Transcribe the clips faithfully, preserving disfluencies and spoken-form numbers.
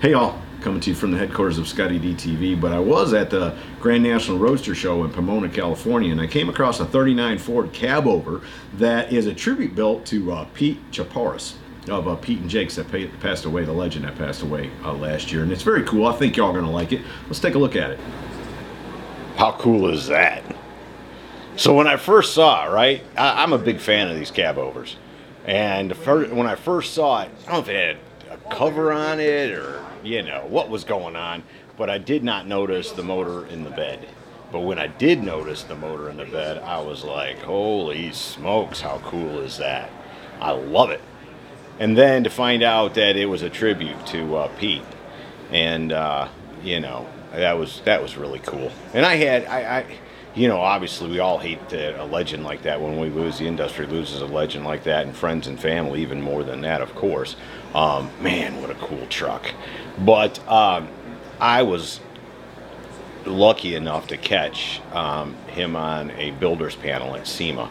Hey all, coming to you from the headquarters of Scotty D T V, but I was at the Grand National Roadster Show in Pomona, California, and I came across a thirty-nine Ford cabover that is a tribute built to uh, Pete Chapouris of uh, Pete and Jake's that pay, passed away, the legend that passed away uh, last year, and it's very cool. I think y'all are going to like it. Let's take a look at it. How cool is that? So when I first saw it, right, I, I'm a big fan of these cabovers, and the first, when I first saw it, I don't know if it had a cover on it or you know what was going on, but I did not notice the motor in the bed. But when I did notice the motor in the bed, I was like, holy smokes, how cool is that? I love it. And then to find out that it was a tribute to uh, Pete, and uh, you know that was that was really cool. And I had I, I you know obviously we all hate that a legend like that, when we lose the industry loses a legend like that, and friends and family even more than that, of course. Um, man, what a cool truck. But um, I was lucky enough to catch um, him on a builder's panel at SEMA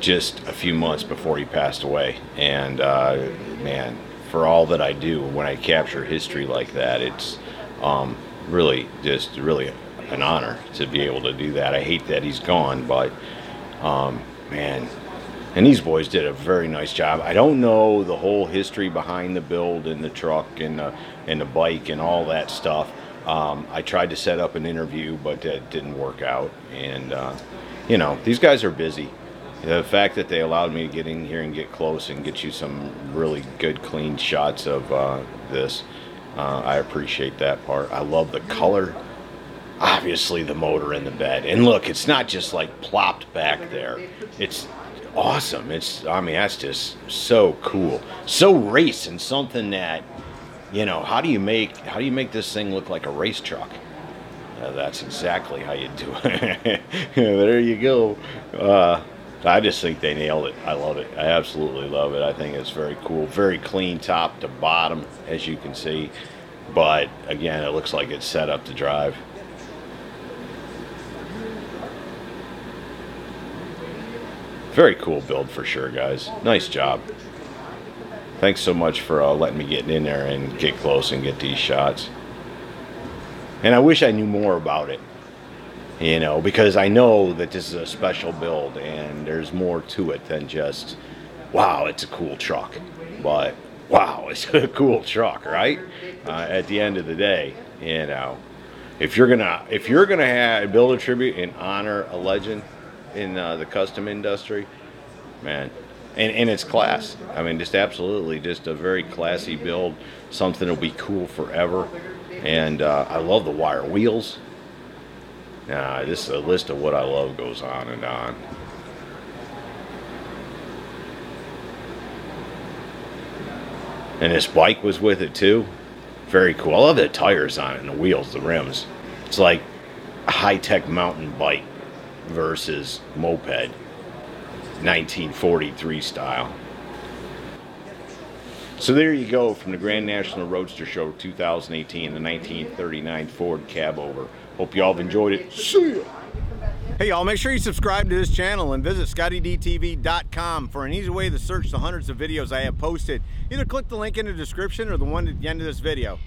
just a few months before he passed away. And uh, man, for all that I do, when I capture history like that, it's um, really just really an honor to be able to do that. I hate that he's gone, but um, man, and these boys did a very nice job. I don't know the whole history behind the build and the truck and the, and the bike and all that stuff. Um, I tried to set up an interview, but that didn't work out. And, uh, you know, these guys are busy. The fact that they allowed me to get in here and get close and get you some really good, clean shots of uh, this, uh, I appreciate that part. I love the color. Obviously, the motor in the bed. And look, it's not just like plopped back there. It's awesome. It's, I mean, that's just so cool, so race, and something that, you know, how do you make how do you make this thing look like a race truck? Uh, that's exactly how you do it. There you go. uh I just think they nailed it. I love it. I absolutely love it. I think it's very cool, very clean top to bottom, as you can see, but again, it looks like it's set up to drive. Very cool build for sure, guys. Nice job. Thanks so much for uh, letting me get in there and get close and get these shots. And I wish I knew more about it, you know, because I know that this is a special build and there's more to it than just, wow, it's a cool truck. But, wow, it's a cool truck, right? Uh, at the end of the day, you know, if you're gonna, if you're gonna have, build a tribute and honor a legend in uh, the custom industry, man, and, and it's class. I mean, just absolutely just a very classy build, something that'll be cool forever. And uh, I love the wire wheels. Nah, this a list of what I love goes on and on. And this bike was with it too. Very cool. I love the tires on it and the wheels, the rims. It's like a high-tech mountain bike versus moped, nineteen forty-three style. So there you go, from the Grand National Roadster Show two thousand eighteen, the nineteen thirty-nine Ford cabover. Hope you all have enjoyed it. See ya. Hey y'all, make sure you subscribe to this channel and visit Scotty D T V dot com for an easy way to search the hundreds of videos I have posted. Either click the link in the description or the one at the end of this video.